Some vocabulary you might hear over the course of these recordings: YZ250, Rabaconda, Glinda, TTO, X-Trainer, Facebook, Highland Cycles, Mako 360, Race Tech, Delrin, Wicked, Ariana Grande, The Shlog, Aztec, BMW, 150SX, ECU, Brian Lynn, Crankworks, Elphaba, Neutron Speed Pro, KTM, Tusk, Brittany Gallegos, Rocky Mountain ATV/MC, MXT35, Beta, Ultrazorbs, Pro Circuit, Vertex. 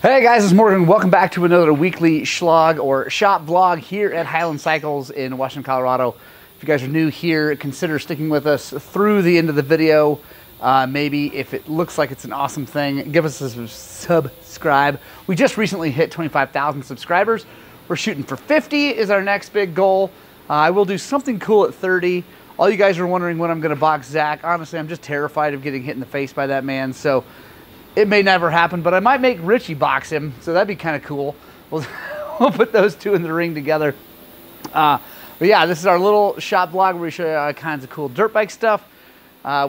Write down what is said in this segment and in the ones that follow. Hey guys, it's Morgan. Welcome back to another weekly schlog or shop vlog here at Highland Cycles in Washington, Colorado. If you guys are new here, consider sticking with us through the end of the video. Maybe if it looks like it's an awesome thing, give us a subscribe. We just recently hit 25,000 subscribers. We're shooting for 50 is our next big goal. I will do something cool at 30. All you guys are wondering when I'm going to box Zach. Honestly, I'm just terrified of getting hit in the face by that man. So it may never happen, but I might make Richie box him, so that'd be kind of cool. We'll put those two in the ring together. But yeah, this is our little shop blog where we show you all kinds of cool dirt bike stuff.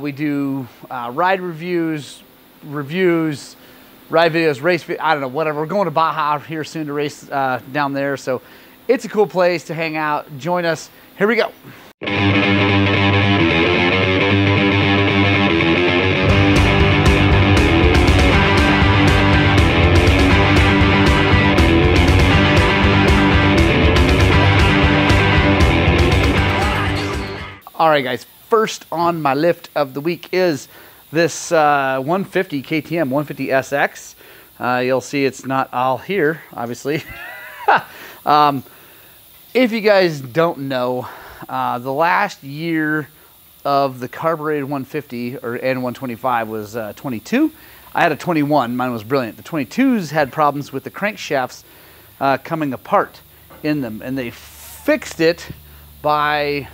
We do ride reviews, ride videos, race videos, I don't know, whatever. We're going to Baja here soon to race down there, so it's a cool place to hang out. Join us. Here we go. All right, guys, first on my lift of the week is this 150 KTM 150 SX. You'll see it's not all here, obviously. If you guys don't know, the last year of the carbureted 150 and 125 was 22. I had a 21. Mine was brilliant. The 22s had problems with the crankshafts coming apart in them, and they fixed it by...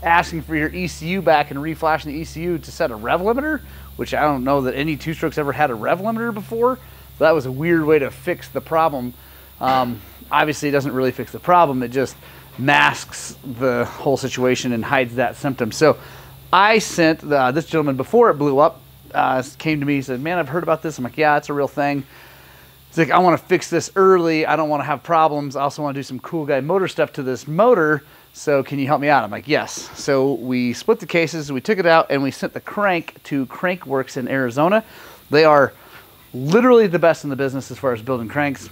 asking for your ECU back and reflashing the ECU to set a rev limiter, which I don't know that any two-strokes ever had a rev limiter before. So that was a weird way to fix the problem. Obviously, it doesn't really fix the problem. It just masks the whole situation and hides that symptom. So I sent this gentleman, before it blew up, came to me and said, man, I've heard about this. I'm like, yeah, it's a real thing. He's like, I want to fix this early. I don't want to have problems. I also want to do some cool guy motor stuff to this motor. So can you help me out? I'm like, yes. So we split the cases, we took it out, and we sent the crank to Crankworks in Arizona. They are literally the best in the business as far as building cranks.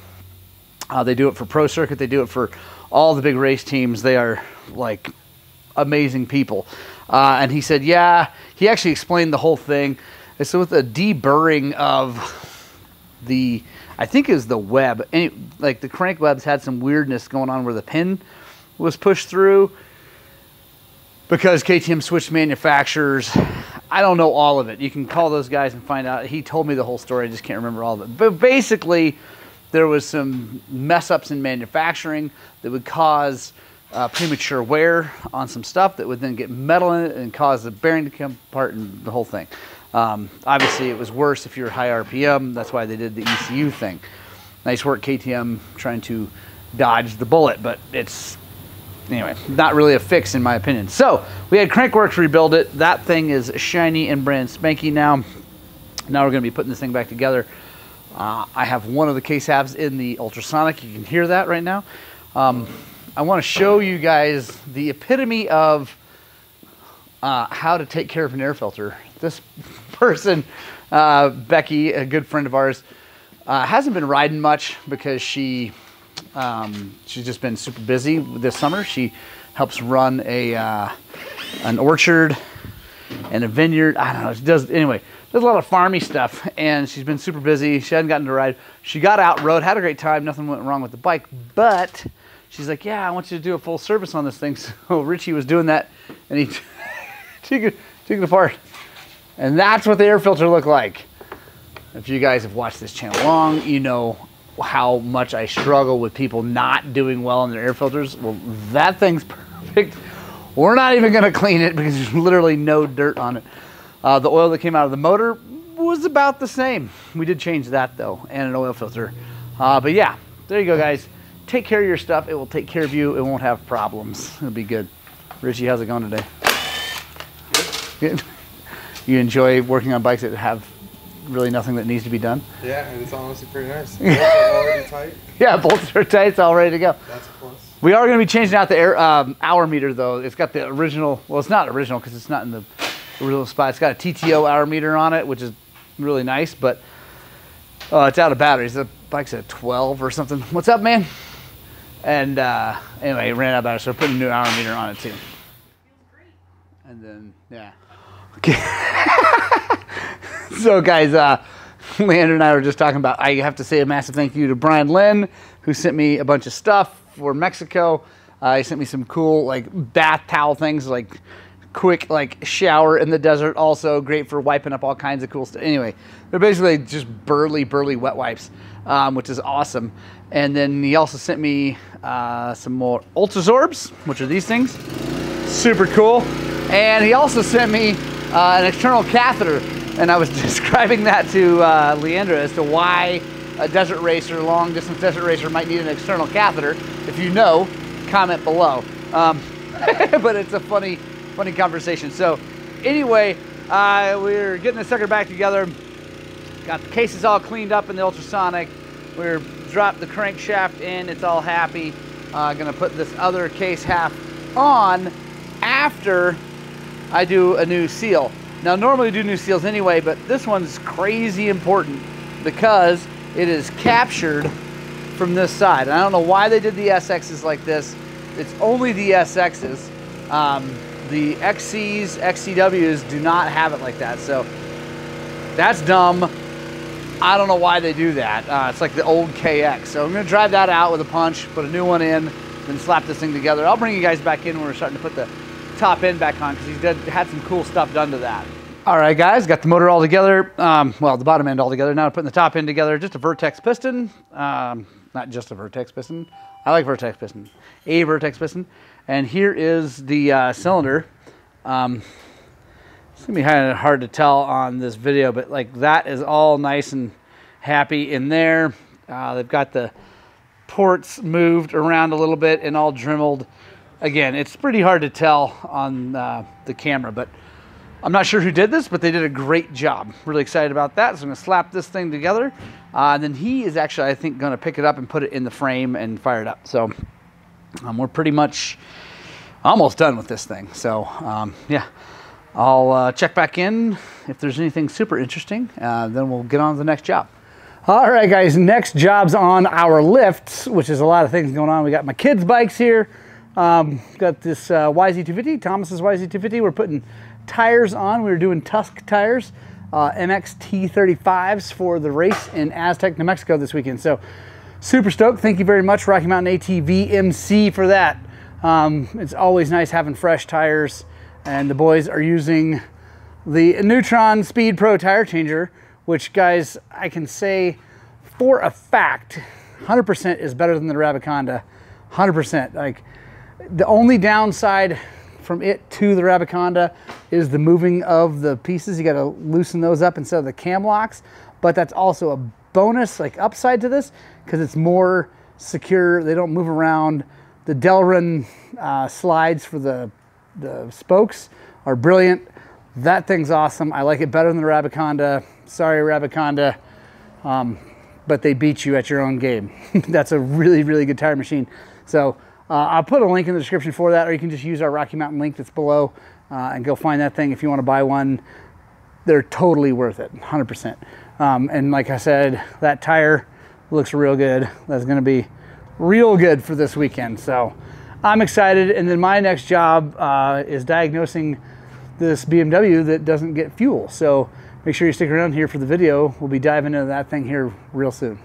They do it for Pro Circuit. They do it for all the big race teams. They are like amazing people. And he said, yeah, he actually explained the whole thing. It's with a deburring of the, I think it was the web. Any, like the crank webs had some weirdness going on where the pin was pushed through because KTM switched manufacturers. I don't know all of it. You can call those guys and find out. He told me the whole story. I just can't remember all of it. But basically, there was some mess ups in manufacturing that would cause premature wear on some stuff that would then get metal in it and cause the bearing to come apart and the whole thing. Obviously, it was worse if you're high RPM. That's why they did the ECU thing. Nice work, KTM, trying to dodge the bullet, but it's... anyway, not really a fix in my opinion. So we had Crankworks rebuild it. That thing is shiny and brand spanky now. Now we're going to be putting this thing back together. I have one of the case halves in the ultrasonic. You can hear that right now. I want to show you guys the epitome of how to take care of an air filter. This person, Becky, a good friend of ours, hasn't been riding much because she's just been super busy this summer. She helps run a an orchard and a vineyard. I don't know. She does, anyway, does a lot of farmy stuff, and she's been super busy. She hadn't gotten to ride. She got out, rode, had a great time. Nothing went wrong with the bike, but she's like, yeah, I want you to do a full service on this thing. So Richie was doing that, and he took it apart, and that's what the air filter looked like. If you guys have watched this channel long, you know how much I struggle with people not doing well in their air filters. Well, that thing's perfect. We're not even gonna clean it because there's literally no dirt on it. The oil that came out of the motor was about the same. We did change that though, and an oil filter. But yeah, there you go, guys. Take care of your stuff. It will take care of you. It won't have problems. It'll be good. Richie, how's it going today? Good. You enjoy working on bikes that have really nothing that needs to be done? Yeah, and it's honestly pretty nice. Bolts are already tight. Yeah, bolts are tight. It's all ready to go. That's a plus. We are going to be changing out the air hour meter though. It's got the original. Well, it's not original because it's not in the original spot. It's got a TTO hour meter on it, which is really nice, but it's out of batteries. The bike's at 12 or something. What's up, man? And anyway, it ran out of batteries, so we're putting a new hour meter on it too. Feels great. And then yeah. Okay. So guys, Landon and I were just talking about, I have to say a massive thank you to Brian Lynn, who sent me a bunch of stuff for Mexico. He sent me some cool like bath towel things, like quick like shower in the desert, also great for wiping up all kinds of cool stuff. Anyway, they're basically just burly wet wipes, which is awesome. And then he also sent me some more Ultrazorbs, which are these things, super cool. And he also sent me an external catheter. And I was describing that to Leandra as to why a desert racer, long distance desert racer, might need an external catheter. If you know, comment below. But it's a funny conversation. So anyway, we're getting the sucker back together. Got the cases all cleaned up in the ultrasonic. We're dropped the crankshaft in. It's all happy. Gonna put this other case half on after I do a new seal. Now, normally I do new seals anyway, but this one's crazy important because it is captured from this side. And I don't know why they did the SXs like this. It's only the SXs. The XCs, XCWs do not have it like that. So that's dumb. I don't know why they do that. It's like the old KX. So I'm going to drive that out with a punch, put a new one in, then slap this thing together. I'll bring you guys back in when we're starting to put the top end back on because he's had some cool stuff done to that. All right, guys, got the motor all together. Well, the bottom end all together. Now putting the top end together. Just a Vertex piston. Not just a Vertex piston. I like Vertex piston. A Vertex piston. And here is the cylinder. It's gonna be kind of hard to tell on this video, but like that is all nice and happy in there. They've got the ports moved around a little bit and all dremeled. Again, it's pretty hard to tell on the camera, but I'm not sure who did this, but they did a great job. Really excited about that. So I'm gonna slap this thing together. And then he is actually, I think, gonna pick it up and put it in the frame and fire it up. So we're pretty much almost done with this thing. So yeah, I'll check back in if there's anything super interesting, then we'll get on to the next job. All right, guys, next job's on our lifts, which is a lot of things going on. We got my kids' bikes here. Got this YZ250, Thomas's YZ250. We're putting tires on. We were doing Tusk tires, MXT35s for the race in Aztec, New Mexico this weekend. So super stoked. Thank you very much, Rocky Mountain ATV/MC, for that. It's always nice having fresh tires, and the boys are using the Neutron Speed Pro tire changer, which, guys, I can say for a fact, 100% is better than the Rabaconda, 100%. Like, the only downside from it to the Rabaconda is the moving of the pieces. You got to loosen those up instead of the cam locks, but that's also a bonus, like upside to this, because it's more secure. They don't move around. The Delrin slides for the spokes are brilliant. That thing's awesome. I like it better than the Rabaconda. Sorry, Rabaconda, but they beat you at your own game. That's a really good tire machine. So I'll put a link in the description for that, or you can just use our Rocky Mountain link that's below and go find that thing if you want to buy one. They're totally worth it, 100%. And like I said, that tire looks real good. That's going to be real good for this weekend. So I'm excited. And then my next job is diagnosing this BMW that doesn't get fuel. So make sure you stick around here for the video. We'll be diving into that thing here real soon.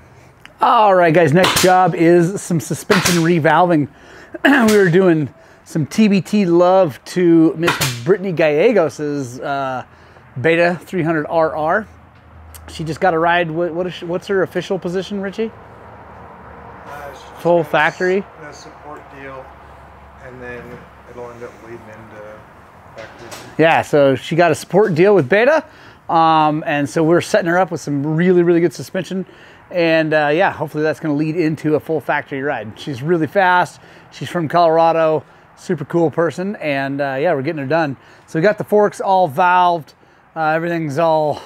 All right, guys, next job is some suspension revalving. We were doing some TBT love to Miss Brittany Gallegos's Beta 300RR. She just got a ride. What's her official position, Richie? Full factory? A support deal, and then it'll end up leading into factory. Yeah, so she got a support deal with Beta, and so we're setting her up with some really good suspension. And yeah, hopefully that's going to lead into a full factory ride. She's really fast. She's from Colorado, super cool person. And yeah, we're getting her done. So we got the forks all valved. Everything's all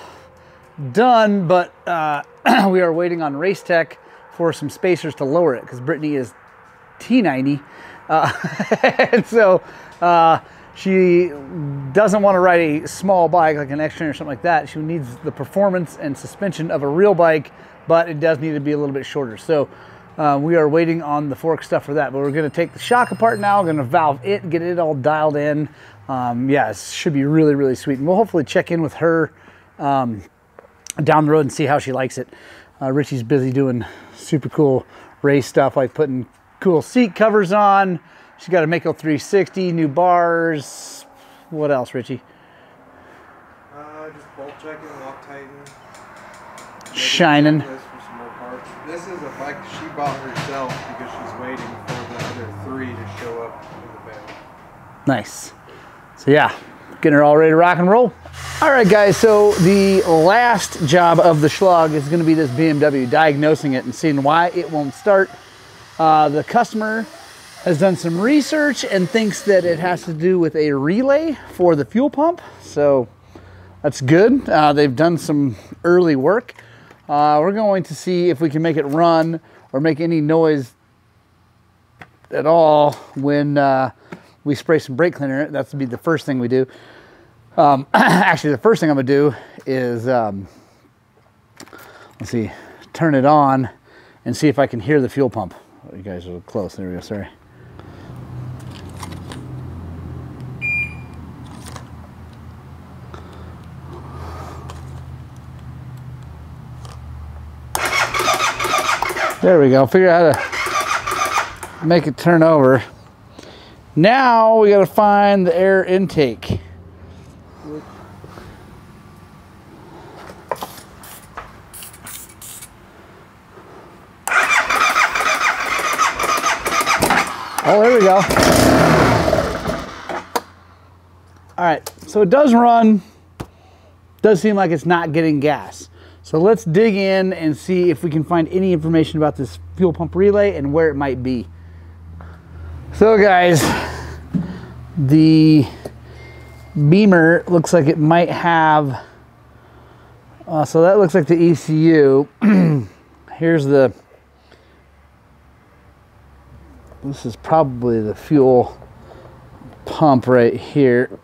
done, but we are waiting on Race Tech for some spacers to lower it because Brittany is T90. And so she doesn't want to ride a small bike like an X-Trainer or something like that. She needs the performance and suspension of a real bike, but it does need to be a little bit shorter. So we are waiting on the fork stuff for that, but we're gonna take the shock apart now, gonna valve it, get it all dialed in. Yeah, it should be really sweet. And we'll hopefully check in with her down the road and see how she likes it. Richie's busy doing super cool race stuff, like putting cool seat covers on. She's got a Mako 360, new bars. What else, Richie? Just bolt checking, lock tightening. Shining. This is a bike she bought herself because she's waiting for the other three to show up in the van. Nice. So yeah, getting her all ready to rock and roll. All right, guys, so the last job of the schlog is going to be this BMW, diagnosing it and seeing why it won't start. The customer has done some research and thinks that it has to do with a relay for the fuel pump. So that's good. They've done some early work. We're going to see if we can make it run or make any noise at all when we spray some brake cleaner in it. That's be the first thing we do. Actually, the first thing I'm gonna do is, let's see, turn it on and see if I can hear the fuel pump. Oh, you guys are close. There we go. Sorry. There we go. Figure out how to make it turn over. Now we got to find the air intake. Oh, there we go. All right, so it does run. Does seem like it's not getting gas. So let's dig in and see if we can find any information about this fuel pump relay and where it might be. So guys, the beamer looks like it might have, so that looks like the ECU. Here's the, this is probably the fuel pump right here.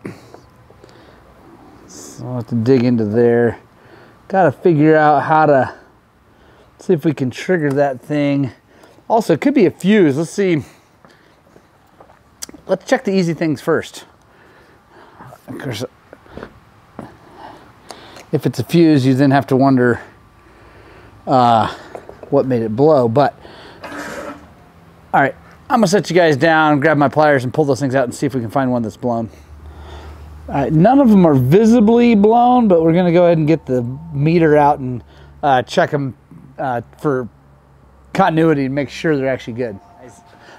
So I'll have to dig into there. Gotta figure out how to see if we can trigger that thing. Also, it could be a fuse. Let's see. Let's check the easy things first. Of course, if it's a fuse, you then have to wonder what made it blow. But all right. I'm gonna set you guys down, grab my pliers and pull those things out and see if we can find one that's blown. All right, none of them are visibly blown, but we're gonna go ahead and get the meter out and check them for continuity and make sure they're actually good.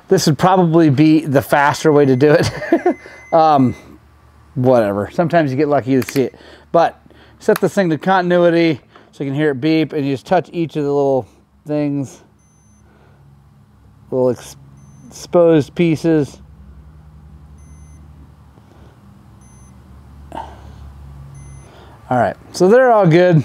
This would probably be the faster way to do it. Whatever, sometimes you get lucky to see it. But set this thing to continuity so you can hear it beep, and you just touch each of the little things, little exposed pieces. All right, so they're all good.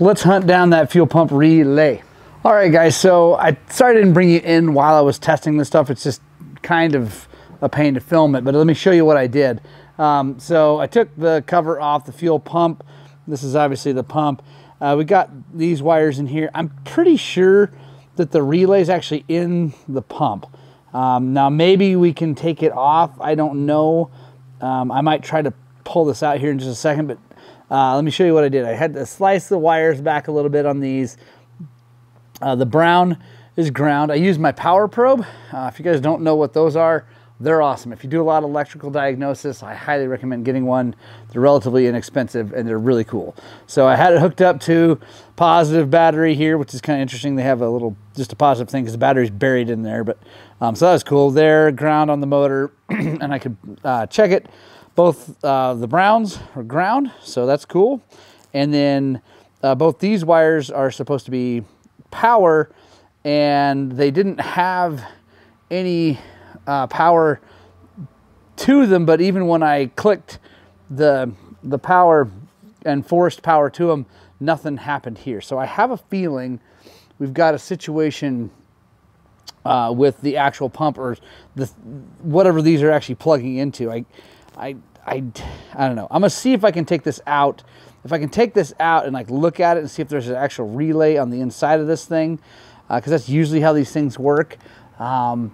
Let's hunt down that fuel pump relay. All right, guys, so I'm sorry I didn't bring you in while I was testing this stuff. It's just kind of a pain to film it, but let me show you what I did. So I took the cover off the fuel pump. This is obviously the pump. We got these wires in here. I'm pretty sure that the relay is actually in the pump. Now maybe we can take it off. I don't know. I might try to pull this out here in just a second, but let me show you what I did. I had to slice the wires back a little bit on these. The brown is ground. I used my power probe. If you guys don't know what those are, they're awesome. If you do a lot of electrical diagnosis, I highly recommend getting one. They're relatively inexpensive and they're really cool. So I had it hooked up to positive battery here, which is kind of interesting. They have a little, just a positive thing because the battery's buried in there. But so that was cool. There, ground on the motor, and I could check it. Both the browns are ground, so that's cool. And then both these wires are supposed to be power, and they didn't have any power to them, but even when I clicked the power and forced power to them, nothing happened here. So I have a feeling we've got a situation with the actual pump or the whatever these are actually plugging into. I don't know. I'm gonna see if I can take this out. If I can take this out and like look at it and see if there's an actual relay on the inside of this thing, because that's usually how these things work. And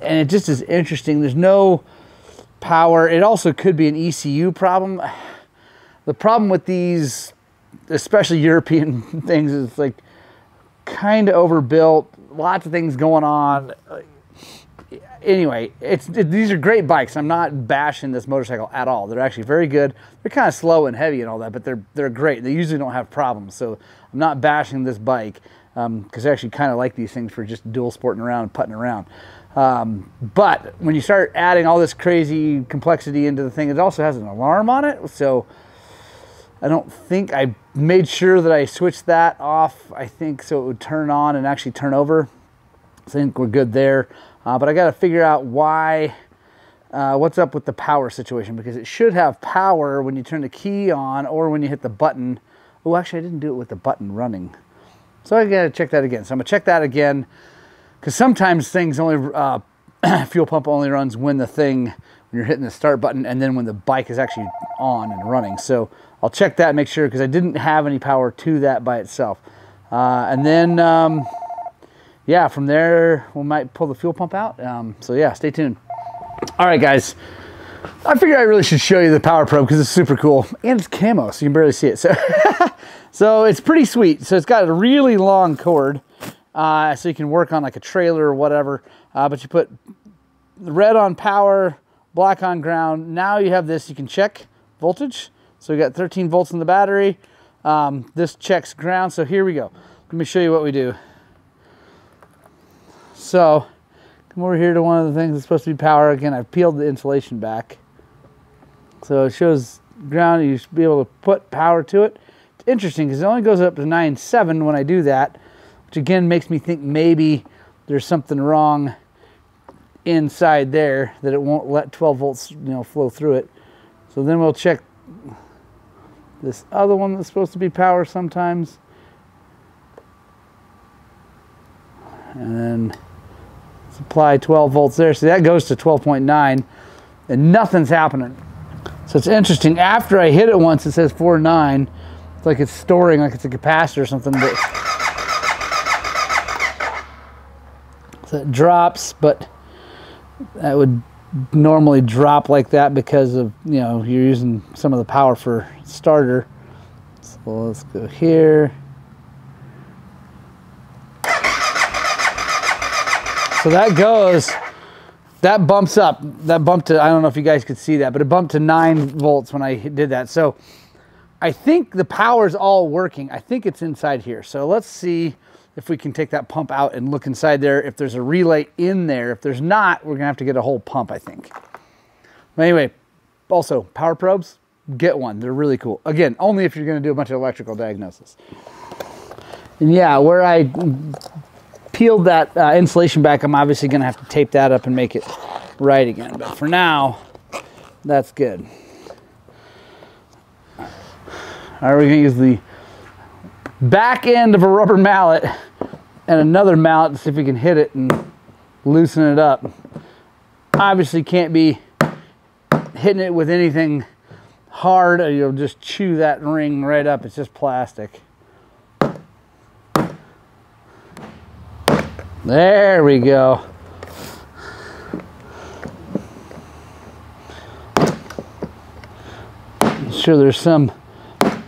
it just is interesting. There's no power. It also could be an ECU problem. The problem with these especially European things, it's like kind of overbuilt, lots of things going on. Anyway, these are great bikes. I'm not bashing this motorcycle at all. They're actually very good. They're kind of slow and heavy and all that, but they're great. They usually don't have problems, so I'm not bashing this bike because I actually kind of like these things for just dual sporting around and putting around. But when you start adding all this crazy complexity into the thing, it also has an alarm on it, so I don't think I made sure that I switched that off, I think, so it would turn on and actually turn over. So I think we're good there. But I got to figure out why, what's up with the power situation, because it should have power when you turn the key on or when you hit the button. Oh, actually, I didn't do it with the button running. So I got to check that again. So I'm going to check that again, because sometimes things only, fuel pump only runs when the thing, when you're hitting the start button and then when the bike is actually on and running. So I'll check that and make sure, because I didn't have any power to that by itself. And then, yeah, from there, we might pull the fuel pump out. So yeah, stay tuned. All right, guys. I figured I really should show you the power probe because it's super cool. And it's camo, so you can barely see it. So, so it's pretty sweet. So it's got a really long cord. So you can work on like a trailer or whatever. But you put red on power, black on ground. Now you have this, you can check voltage. So we got 13 volts in the battery. This checks ground. So here we go. Let me show you what we do. So come over here to one of the things that's supposed to be power. Again, I've peeled the insulation back. So it shows ground. You should be able to put power to it. It's interesting because it only goes up to 9.7 when I do that, which again makes me think maybe there's something wrong inside there that it won't let 12 volts, you know, flow through it. So then we'll check this other one that's supposed to be power sometimes. And then supply 12 volts there. So that goes to 12.9 and nothing's happening. So it's interesting. After I hit it once, it says 4.9. It's like it's storing, like it's a capacitor or something. But so it drops, but that would normally drop like that because of, you know, you're using some of the power for starter. So let's go here. So that goes, that bumps up, that bumped to, I don't know if you guys could see that, but it bumped to 9 volts when I did that. So I think the power's all working. I think it's inside here. So let's see if we can take that pump out and look inside there, if there's a relay in there. If there's not, we're gonna have to get a whole pump, I think. But anyway, also power probes, get one. They're really cool. Again, only if you're gonna do a bunch of electrical diagnosis. And yeah, where I peeled that insulation back, I'm obviously going to have to tape that up and make it right again. But for now, that's good. All right, we're going to use the back end of a rubber mallet and another mallet to see if we can hit it and loosen it up. Obviously can't be hitting it with anything hard, or you'll just chew that ring right up. It's just plastic. There we go. I'm sure there's some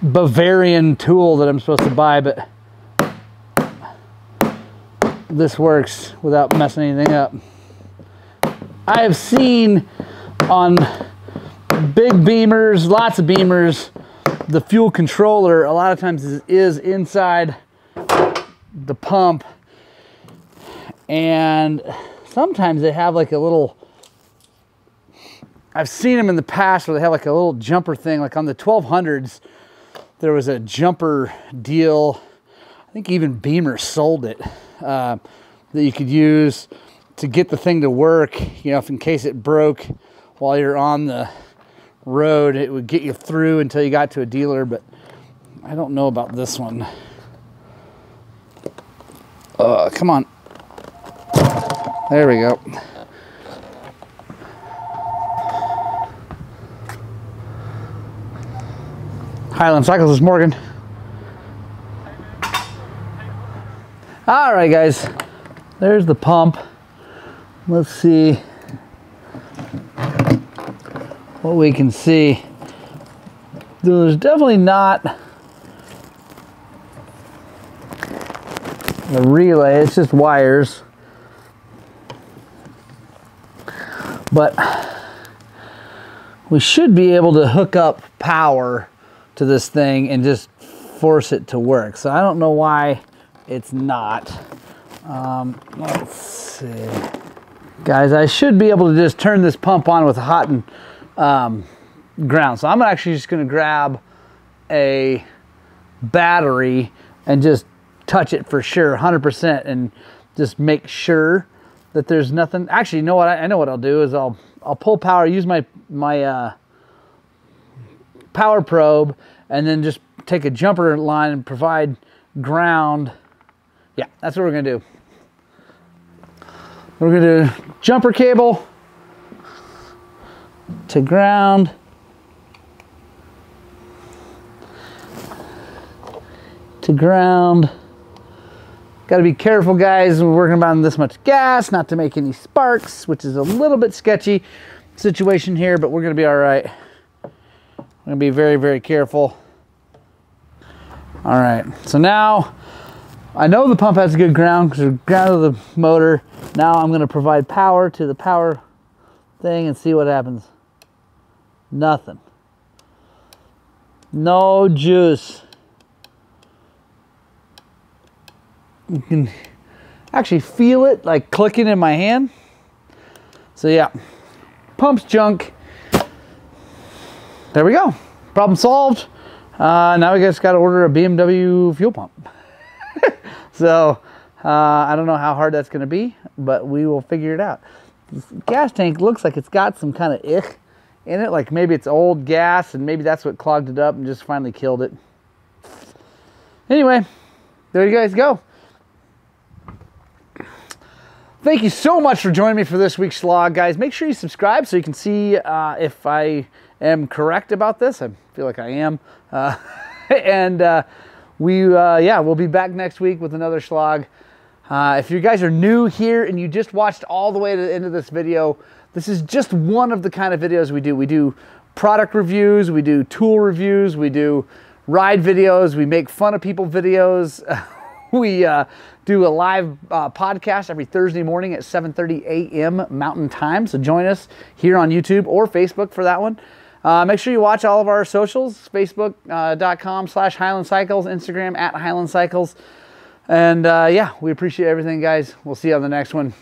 Bavarian tool that I'm supposed to buy, but this works without messing anything up. I have seen on big beamers, lots of beamers, the fuel controller a lot of times is inside the pump. And sometimes they have like a little, I've seen them in the past where they have like a little jumper thing. Like on the 1200s, there was a jumper deal. I think even Beamer sold it, that you could use to get the thing to work. You know, if in case it broke while you're on the road, it would get you through until you got to a dealer. But I don't know about this one. Come on. There we go. Highland Cycles is Morgan. All right, guys. There's the pump. Let's see what we can see. There's definitely not the relay, it's just wires. But we should be able to hook up power to this thing and just force it to work. So I don't know why it's not. Let's see. Guys, I should be able to just turn this pump on with hot and ground. So I'm actually just going to grab a battery and just touch it for sure, 100%, and just make sure that there's nothing. Actually, you know what? I know what I'll do is I'll pull power, use my power probe, and then just take a jumper line and provide ground. Yeah, that's what we're gonna do. We're gonna do jumper cable to ground. To ground. Gotta be careful, guys. We're working about this much gas, not to make any sparks, which is a little bit sketchy situation here, but we're gonna be all right. We're gonna be very, very careful. All right, so now I know the pump has a good ground because we've grounded the motor. Now I'm gonna provide power to the power thing and see what happens. Nothing. No juice. You can actually feel it like clicking in my hand. So yeah, pump's junk. There we go, problem solved. Now we just gotta order a BMW fuel pump. So I don't know how hard that's gonna be, but we will figure it out. This gas tank looks like it's got some kind of ick in it, like maybe it's old gas and maybe that's what clogged it up and just finally killed it. Anyway, there you guys go. Thank you so much for joining me for this week's vlog, guys. Make sure you subscribe so you can see if I am correct about this. I feel like I am. We'll be back next week with another vlog. If you guys are new here and you just watched all the way to the end of this video, this is just one of the kind of videos we do. We do product reviews, we do tool reviews, we do ride videos, we make fun of people videos. We do a live podcast every Thursday morning at 7:30 a.m. Mountain Time. So join us here on YouTube or Facebook for that one. Make sure you watch all of our socials, facebook.com/Highland Cycles, Instagram @Highland Cycles. And yeah, we appreciate everything, guys. We'll see you on the next one.